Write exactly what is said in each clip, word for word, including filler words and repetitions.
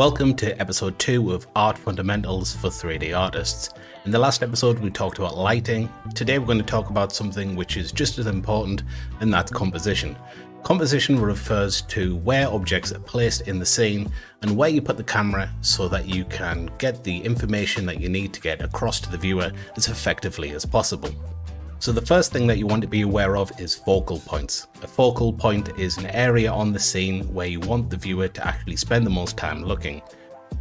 Welcome to episode two of Art Fundamentals for three D Artists. In the last episode we talked about lighting. Today we're going to talk about something which is just as important, and that's composition. Composition refers to where objects are placed in the scene and where you put the camera so that you can get the information that you need to get across to the viewer as effectively as possible. So the first thing that you want to be aware of is focal points. A focal point is an area on the scene where you want the viewer to actually spend the most time looking.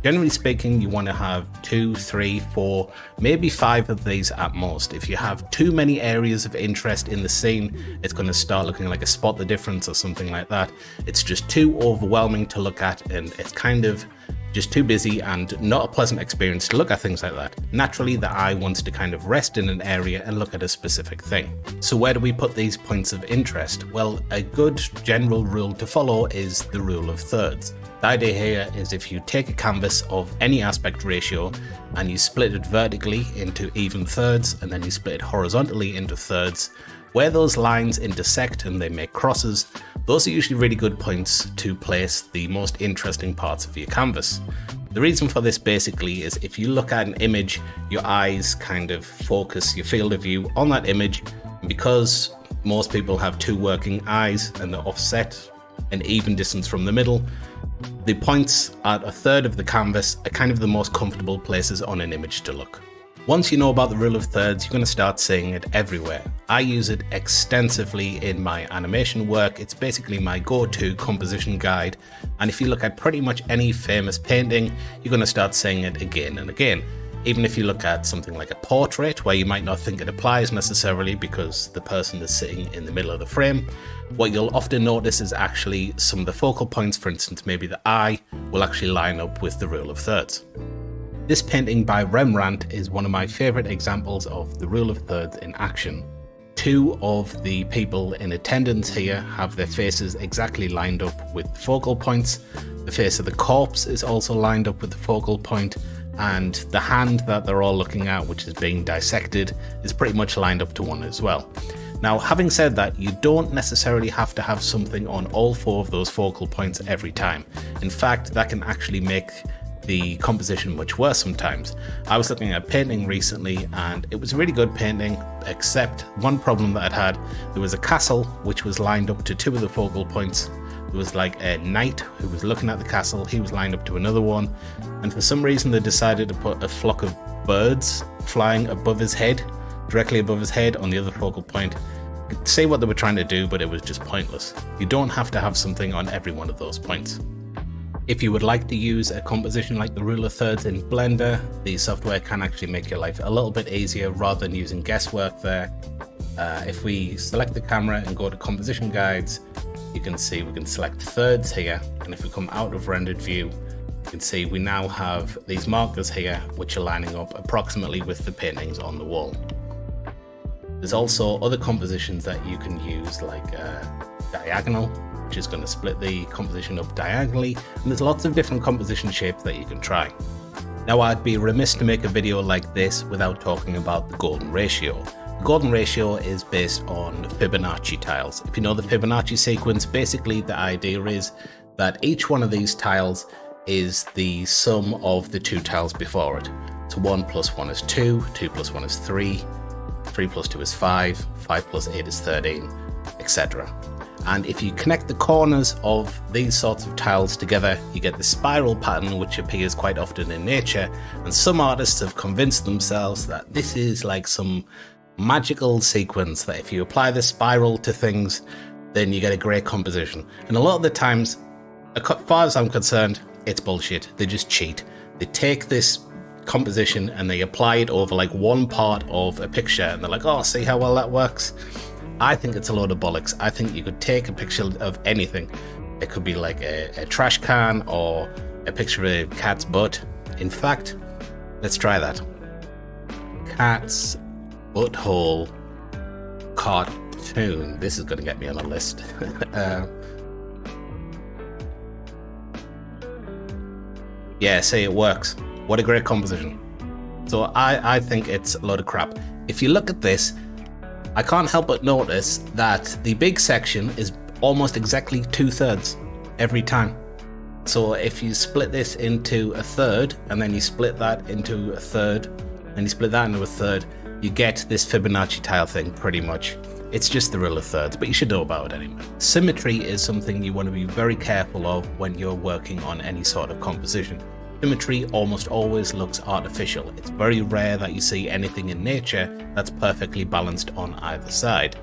Generally speaking, you want to have two, three, four, maybe five of these at most. If you have too many areas of interest in the scene, it's going to start looking like a spot the difference or something like that. It's just too overwhelming to look at, and it's kind of just too busy and not a pleasant experience to look at things like that. Naturally, the eye wants to kind of rest in an area and look at a specific thing. So where do we put these points of interest? Well, a good general rule to follow is the rule of thirds. The idea here is if you take a canvas of any aspect ratio and you split it vertically into even thirds and then you split it horizontally into thirds, where those lines intersect and they make crosses, those are usually really good points to place the most interesting parts of your canvas. The reason for this basically is if you look at an image, your eyes kind of focus your field of view on that image, and because most people have two working eyes and they're offset an even distance from the middle, the points at a third of the canvas are kind of the most comfortable places on an image to look. Once you know about the rule of thirds, you're going to start seeing it everywhere. I use it extensively in my animation work. It's basically my go-to composition guide. And if you look at pretty much any famous painting, you're going to start seeing it again and again. Even if you look at something like a portrait, where you might not think it applies necessarily because the person is sitting in the middle of the frame, what you'll often notice is actually some of the focal points, for instance, maybe the eye, will actually line up with the rule of thirds. This painting by Rembrandt is one of my favourite examples of the rule of thirds in action. Two of the people in attendance here have their faces exactly lined up with the focal points. The face of the corpse is also lined up with the focal point, and the hand that they're all looking at, which is being dissected, is pretty much lined up to one as well. Now, having said that, you don't necessarily have to have something on all four of those focal points every time. In fact, that can actually make the composition much worse sometimes. I was looking at a painting recently and it was a really good painting, except one problem that I'd had. There was a castle which was lined up to two of the focal points. There was like a knight who was looking at the castle, he was lined up to another one, and for some reason they decided to put a flock of birds flying above his head, directly above his head on the other focal point. You could see what they were trying to do, but it was just pointless. You don't have to have something on every one of those points. If you would like to use a composition like the rule of thirds in Blender, the software can actually make your life a little bit easier rather than using guesswork there. Uh, if we select the camera and go to composition guides, you can see we can select thirds here, and if we come out of rendered view, you can see we now have these markers here which are lining up approximately with the paintings on the wall. There's also other compositions that you can use, like uh, diagonal, which is going to split the composition up diagonally, and there's lots of different composition shapes that you can try. Now, I'd be remiss to make a video like this without talking about the golden ratio. The golden ratio is based on Fibonacci tiles. If you know the Fibonacci sequence, basically the idea is that each one of these tiles is the sum of the two tiles before it. So one plus one is two, two plus one is three, three plus two is five, five plus eight is thirteen, et cetera. And if you connect the corners of these sorts of tiles together, you get the spiral pattern which appears quite often in nature, and some artists have convinced themselves that this is like some magical sequence that if you apply the spiral to things, then you get a great composition. And a lot of the times, as far as I'm concerned, it's bullshit. They just cheat. They take this composition and they apply it over like one part of a picture and they're like, oh, see how well that works? I think it's a load of bollocks. I think you could take a picture of anything. It could be like a, a trash can or a picture of a cat's butt. In fact, let's try that. Cat's butthole cartoon. This is going to get me on a list. uh, yeah, see, it works. What a great composition. So I, I think it's a load of crap. If you look at this, I can't help but notice that the big section is almost exactly two thirds every time. So if you split this into a third, and then you split that into a third, and you split that into a third, you get this Fibonacci tile thing pretty much. It's just the rule of thirds, but you should know about it anyway. Symmetry is something you want to be very careful of when you're working on any sort of composition. Symmetry almost always looks artificial. It's very rare that you see anything in nature that's perfectly balanced on either side.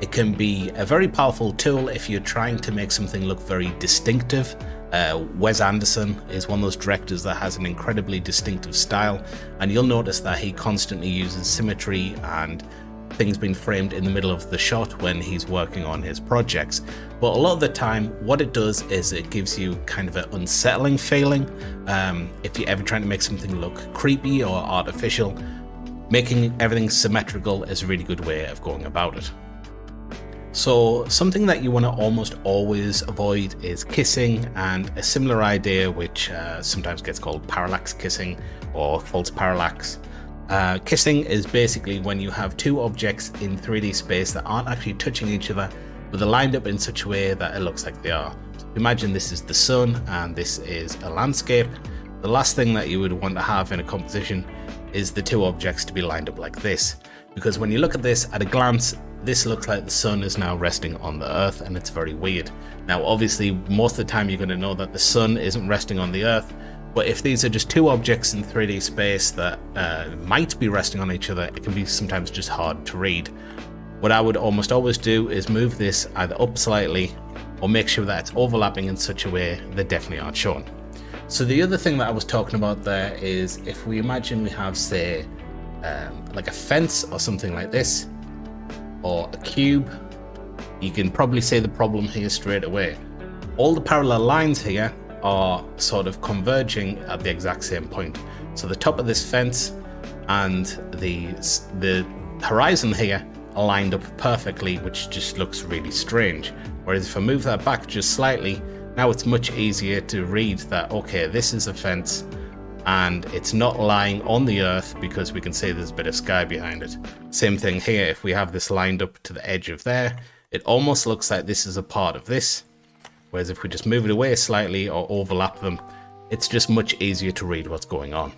It can be a very powerful tool if you're trying to make something look very distinctive. Uh, Wes Anderson is one of those directors that has an incredibly distinctive style, and you'll notice that he constantly uses symmetry and things being framed in the middle of the shot when he's working on his projects. But a lot of the time what it does is it gives you kind of an unsettling feeling. Um, if you're ever trying to make something look creepy or artificial, making everything symmetrical is a really good way of going about it. So something that you want to almost always avoid is kissing, and a similar idea which uh, sometimes gets called parallax kissing or false parallax. Uh, kissing is basically when you have two objects in three D space that aren't actually touching each other, but they're lined up in such a way that it looks like they are. So imagine this is the sun and this is a landscape. The last thing that you would want to have in a composition is the two objects to be lined up like this, because when you look at this at a glance, this looks like the sun is now resting on the earth, and it's very weird. Now obviously most of the time you're going to know that the sun isn't resting on the earth, but if these are just two objects in three D space that uh, might be resting on each other, it can be sometimes just hard to read. What I would almost always do is move this either up slightly or make sure that it's overlapping in such a way they definitely aren't shown. So the other thing that I was talking about there is if we imagine we have, say, um, like a fence or something like this, or a cube, you can probably see the problem here straight away. All the parallel lines here are sort of converging at the exact same point. So the top of this fence and the the horizon here are lined up perfectly, which just looks really strange. Whereas if I move that back just slightly, now it's much easier to read that, okay, this is a fence and it's not lying on the earth because we can see there's a bit of sky behind it. Same thing here, if we have this lined up to the edge of there, it almost looks like this is a part of this. Whereas if we just move it away slightly or overlap them, it's just much easier to read what's going on.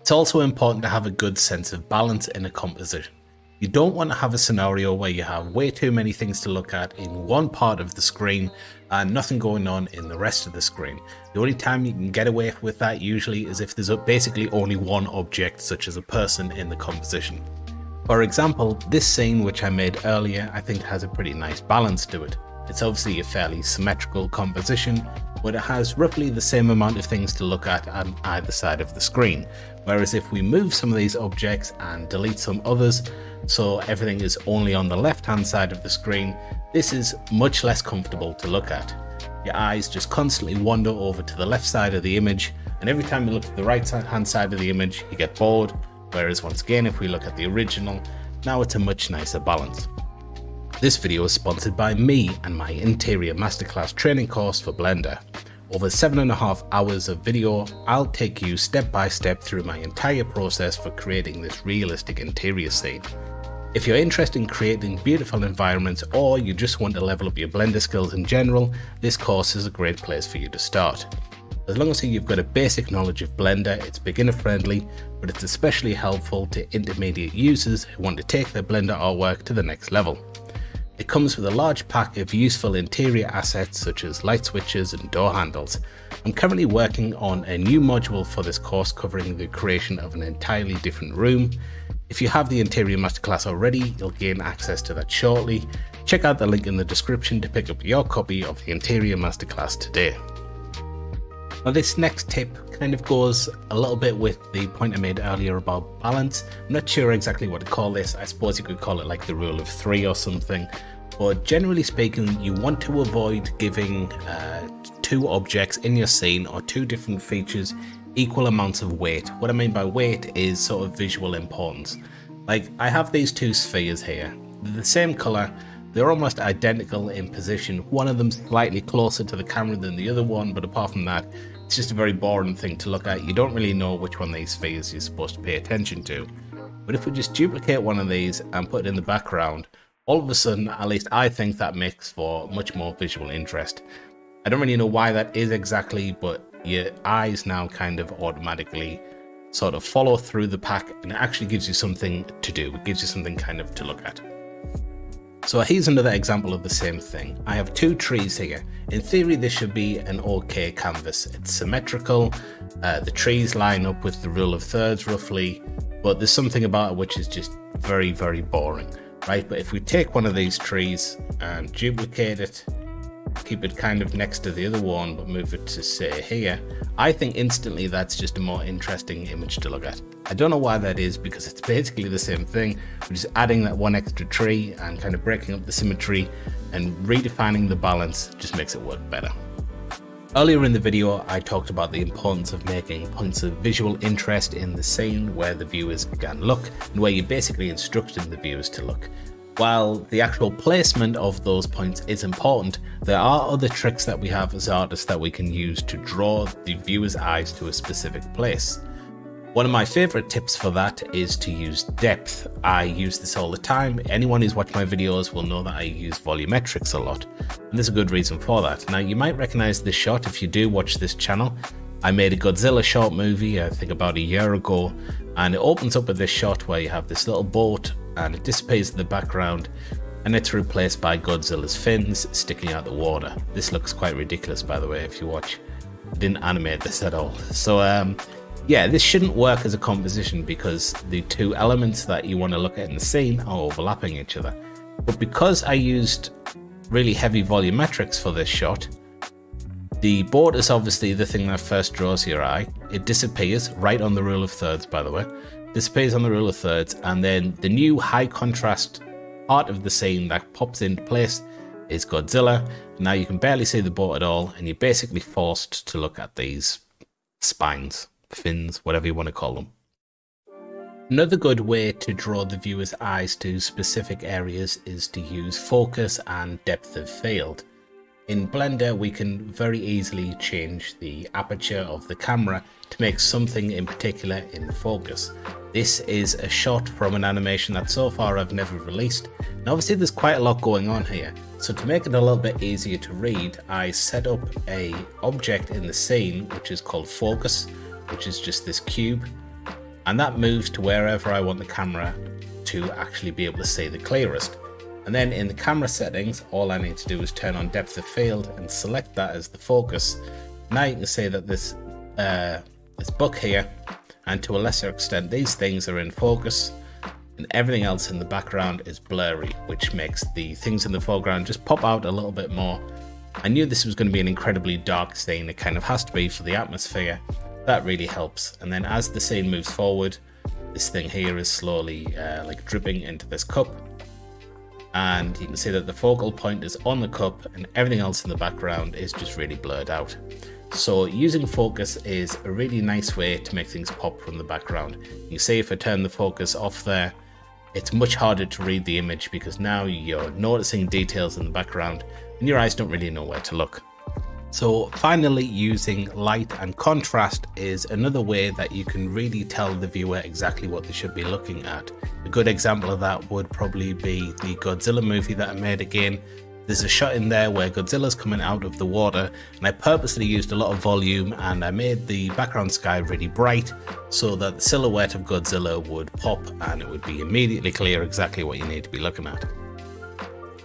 It's also important to have a good sense of balance in a composition. You don't want to have a scenario where you have way too many things to look at in one part of the screen and nothing going on in the rest of the screen. The only time you can get away with that usually is if there's basically only one object, such as a person, in the composition. For example, this scene which I made earlier, I think has a pretty nice balance to it. It's obviously a fairly symmetrical composition, but it has roughly the same amount of things to look at on either side of the screen. Whereas if we move some of these objects and delete some others, so everything is only on the left-hand side of the screen, this is much less comfortable to look at. Your eyes just constantly wander over to the left side of the image, and every time you look at the right-hand side of the image, you get bored. Whereas once again, if we look at the original, now it's a much nicer balance. This video is sponsored by me and my Interior Masterclass training course for Blender. Over seven and a half hours of video, I'll take you step by step through my entire process for creating this realistic interior scene. If you're interested in creating beautiful environments, or you just want to level up your Blender skills in general, this course is a great place for you to start. As long as you've got a basic knowledge of Blender, it's beginner friendly, but it's especially helpful to intermediate users who want to take their Blender artwork to the next level. It comes with a large pack of useful interior assets such as light switches and door handles. I'm currently working on a new module for this course covering the creation of an entirely different room. If you have the Interior Masterclass already, you'll gain access to that shortly. Check out the link in the description to pick up your copy of the Interior Masterclass today. Now this next tip kind of goes a little bit with the point I made earlier about balance. I'm not sure exactly what to call this. I suppose you could call it like the rule of three or something. But generally speaking, you want to avoid giving uh, two objects in your scene or two different features equal amounts of weight. What I mean by weight is sort of visual importance. Like I have these two spheres here. They're the same color. They're almost identical in position. One of them's slightly closer to the camera than the other one, but apart from that, it's just a very boring thing to look at. You don't really know which one of these spheres you're supposed to pay attention to. But if we just duplicate one of these and put it in the background, all of a sudden, at least I think that makes for much more visual interest. I don't really know why that is exactly, but your eyes now kind of automatically sort of follow through the pack, and it actually gives you something to do. It gives you something kind of to look at. So here's another example of the same thing. I have two trees here. In theory, this should be an okay canvas. It's symmetrical. Uh, the trees line up with the rule of thirds roughly, but there's something about it which is just very, very boring, right? But if we take one of these trees and duplicate it, keep it kind of next to the other one, but move it to say here, I think instantly that's just a more interesting image to look at. I don't know why that is, because it's basically the same thing. We're just adding that one extra tree and kind of breaking up the symmetry and redefining the balance just makes it work better. Earlier in the video, I talked about the importance of making points of visual interest in the scene where the viewers can look and where you're basically instructing the viewers to look. While the actual placement of those points is important, there are other tricks that we have as artists that we can use to draw the viewer's eyes to a specific place. One of my favorite tips for that is to use depth. I use this all the time. Anyone who's watched my videos will know that I use volumetrics a lot, and there's a good reason for that. Now, you might recognize this shot if you do watch this channel. I made a Godzilla short movie, I think about a year ago, and it opens up with this shot where you have this little boat and it disappears in the background, and it's replaced by Godzilla's fins sticking out the water. This looks quite ridiculous, by the way, if you watch. I didn't animate this at all. So um, yeah, this shouldn't work as a composition because the two elements that you want to look at in the scene are overlapping each other. But because I used really heavy volumetrics for this shot, the boat is obviously the thing that first draws your eye. It disappears right on the rule of thirds, by the way. Disappears on the rule of thirds, and then the new high contrast part of the scene that pops into place is Godzilla. Now you can barely see the boat at all, and you're basically forced to look at these spines, fins, whatever you want to call them. Another good way to draw the viewer's eyes to specific areas is to use focus and depth of field. In Blender, we can very easily change the aperture of the camera to make something in particular in focus. This is a shot from an animation that so far I've never released. Now obviously there's quite a lot going on here, so to make it a little bit easier to read, I set up an object in the scene which is called focus, which is just this cube, and that moves to wherever I want the camera to actually be able to see the clearest. And then in the camera settings, all I need to do is turn on depth of field and select that as the focus. Now you can see that this, uh, this book here, and to a lesser extent, these things are in focus, and everything else in the background is blurry, which makes the things in the foreground just pop out a little bit more. I knew this was going to be an incredibly dark scene. It kind of has to be for the atmosphere. That really helps. And then as the scene moves forward, this thing here is slowly uh, like dripping into this cup. And you can see that the focal point is on the cup and everything else in the background is just really blurred out. So using focus is a really nice way to make things pop from the background. You can see if I turn the focus off there, it's much harder to read the image because now you're noticing details in the background and your eyes don't really know where to look. So finally, using light and contrast is another way that you can really tell the viewer exactly what they should be looking at. A good example of that would probably be the Godzilla movie that I made again. There's a shot in there where Godzilla's coming out of the water, and I purposely used a lot of volume and I made the background sky really bright so that the silhouette of Godzilla would pop and it would be immediately clear exactly what you need to be looking at.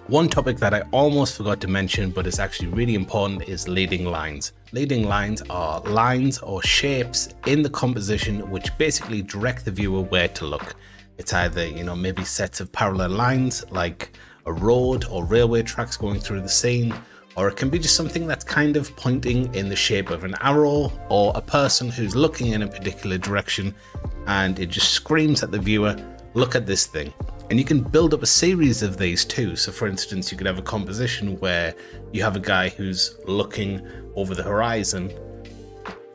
One topic that I almost forgot to mention, but is actually really important, is leading lines. Leading lines are lines or shapes in the composition which basically direct the viewer where to look. It's either, you know, maybe sets of parallel lines like a road or railway tracks going through the scene, or it can be just something that's kind of pointing in the shape of an arrow or a person who's looking in a particular direction and it just screams at the viewer, look at this thing. And you can build up a series of these too. So for instance, you could have a composition where you have a guy who's looking over the horizon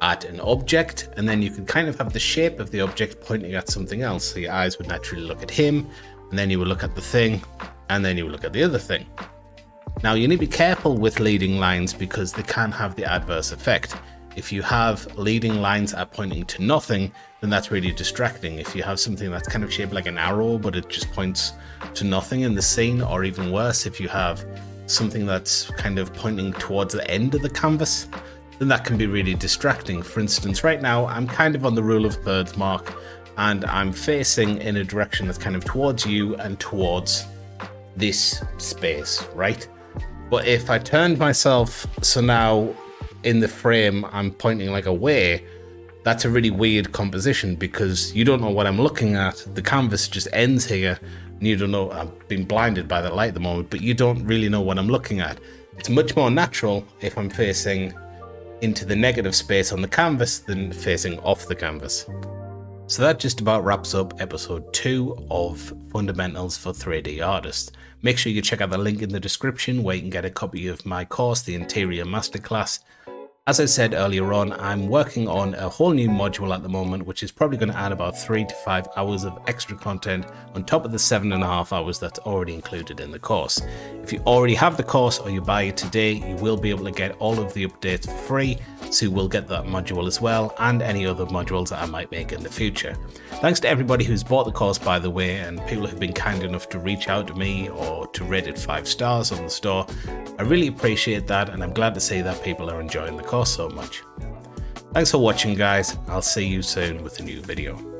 at an object, and then you can kind of have the shape of the object pointing at something else. So your eyes would naturally look at him, and then you would look at the thing, and then you would look at the other thing. Now you need to be careful with leading lines because they can have the adverse effect. If you have leading lines that are pointing to nothing, then that's really distracting. If you have something that's kind of shaped like an arrow, but it just points to nothing in the scene, or even worse, if you have something that's kind of pointing towards the end of the canvas, then that can be really distracting. For instance, right now I'm kind of on the rule of thirds mark and I'm facing in a direction that's kind of towards you and towards this space, right? But if I turned myself, so now in the frame I'm pointing like away, that's a really weird composition because you don't know what I'm looking at. The canvas just ends here and you don't know. I've been blinded by the light at the moment, but you don't really know what I'm looking at. It's much more natural if I'm facing into the negative space on the canvas than facing off the canvas. So that just about wraps up episode two of Fundamentals for three D Artists. Make sure you check out the link in the description where you can get a copy of my course, the Interior Masterclass. As I said earlier on, I'm working on a whole new module at the moment, which is probably going to add about three to five hours of extra content on top of the seven and a half hours that's already included in the course. If you already have the course or you buy it today, you will be able to get all of the updates for free, so you will get that module as well and any other modules that I might make in the future. Thanks to everybody who's bought the course, by the way, and people who've been kind enough to reach out to me or to rate it five stars on the store. I really appreciate that, and I'm glad to see that people are enjoying the course so much. Thanks for watching, guys. I'll see you soon with a new video.